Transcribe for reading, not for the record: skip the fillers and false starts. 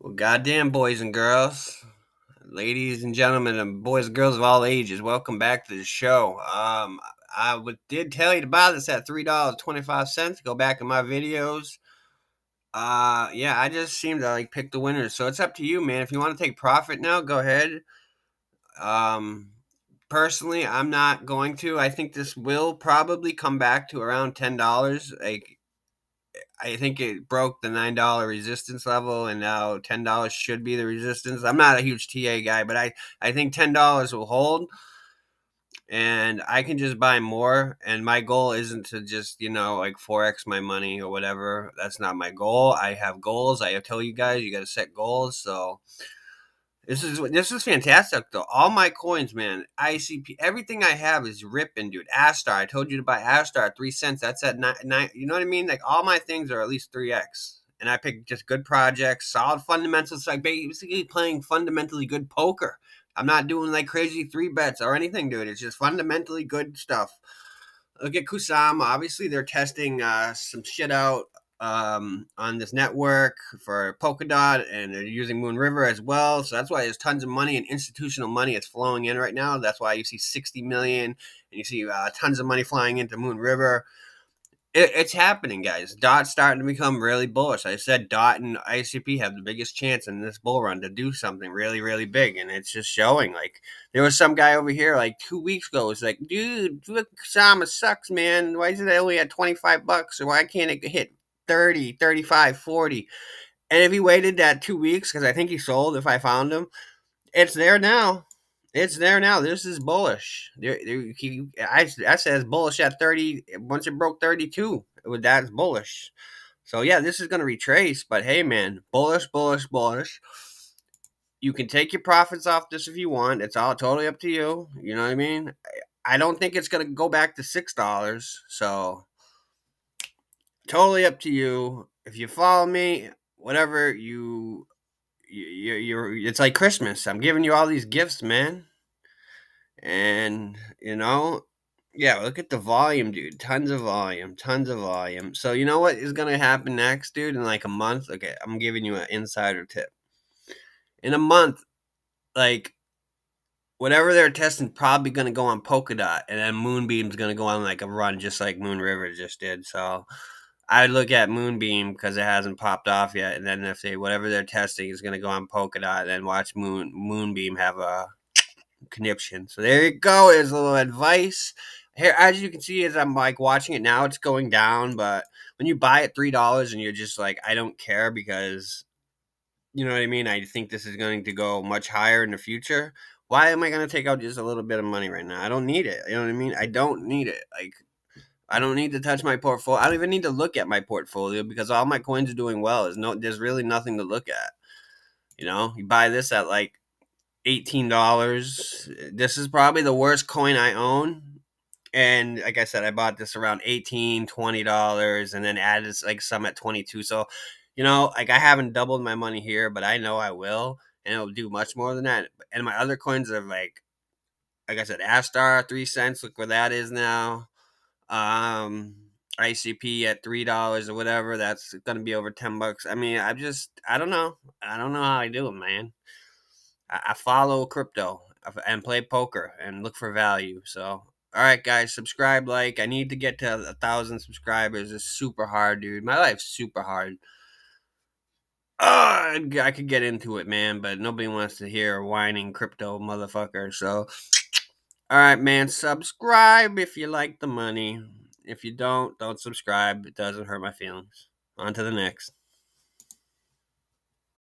Well, goddamn, boys and girls, ladies and gentlemen, and boys and girls of all ages, welcome back to the show. I did tell you to buy this at $3.25. Go back in my videos. Yeah, I just seem to like pick the winners, so it's up to you, man. If you want to take profit now, go ahead. Personally, I'm not going to. I think this will probably come back to around $10. Like, I think it broke the $9 resistance level, and now $10 should be the resistance. I'm not a huge TA guy, but I think $10 will hold, and I can just buy more. And my goal isn't to just, you know, like 4X my money or whatever. That's not my goal. I have goals. I tell you guys, you got to set goals. So this is fantastic, though. All my coins, man, ICP, everything I have is ripping, dude. Astar, I told you to buy Astar at 3 cents. That's at 9, you know what I mean? Like, all my things are at least 3X. And I pick just good projects, solid fundamentals. Like, basically playing fundamentally good poker. I'm not doing, like, crazy 3-bets or anything, dude. It's just fundamentally good stuff. Look at Kusama. Obviously, they're testing some shit out on this network for Polkadot, and they're using Moonriver as well. So that's why there's tons of money and institutional money that's flowing in right now. That's why you see 60 million and you see tons of money flying into Moonriver. It's happening, guys. Dot's starting to become really bullish. I said Dot and ICP have the biggest chance in this bull run to do something really, really big, and it's just showing. Like, there was some guy over here like 2 weeks ago was like, dude, Kusama sucks, man. Why is it only at 25 bucks? Or why can't it hit 30, 35, 40. And if he waited that 2 weeks, because I think he sold if I found him, it's there now. It's there now. This is bullish. I said it's bullish at 30. Once it broke 32, that's bullish. So, yeah, this is going to retrace. But, hey, man, bullish, bullish, bullish. You can take your profits off this if you want. It's all totally up to you. You know what I mean? I don't think it's going to go back to $6. So, totally up to you. If you follow me, whatever it's like Christmas. I'm giving you all these gifts, man. And, you know, yeah, look at the volume, dude. Tons of volume, tons of volume. So, you know what is going to happen next, dude, in like a month? Okay, I'm giving you an insider tip. In a month, like, whatever they're testing, probably going to go on Polkadot, and then Moonbeam's going to go on like a run, just like Moonriver just did. So I would look at Moonbeam because it hasn't popped off yet, and then if whatever they're testing is going to go on Polkadot, and then watch Moonbeam have a conniption. So there you go. Is a little advice here. As you can see, as I'm like watching it now, it's going down. But when you buy at $3 and you're just like, I don't care, because you know what I mean. I think this is going to go much higher in the future. Why am I going to take out just a little bit of money right now? I don't need it. You know what I mean? I don't need it. Like, I don't need to touch my portfolio. I don't even need to look at my portfolio because all my coins are doing well. There's really nothing to look at. You know, you buy this at like $18. This is probably the worst coin I own. And like I said, I bought this around $18, $20, and then added like some at $22. So, you know, like I haven't doubled my money here, but I know I will. And it'll do much more than that. And my other coins are like I said, Astar, 3 cents. Look where that is now. ICP at $3 or whatever, that's gonna be over 10 bucks. I mean, I don't know. I don't know how I do it, man. I follow crypto and play poker and look for value. So, all right, guys, subscribe, like. I need to get to 1,000 subscribers. It's super hard, dude. My life's super hard. I could get into it, man, but nobody wants to hear a whining crypto motherfucker. So, all right, man, subscribe if you like the money. If you don't subscribe. It doesn't hurt my feelings. On to the next.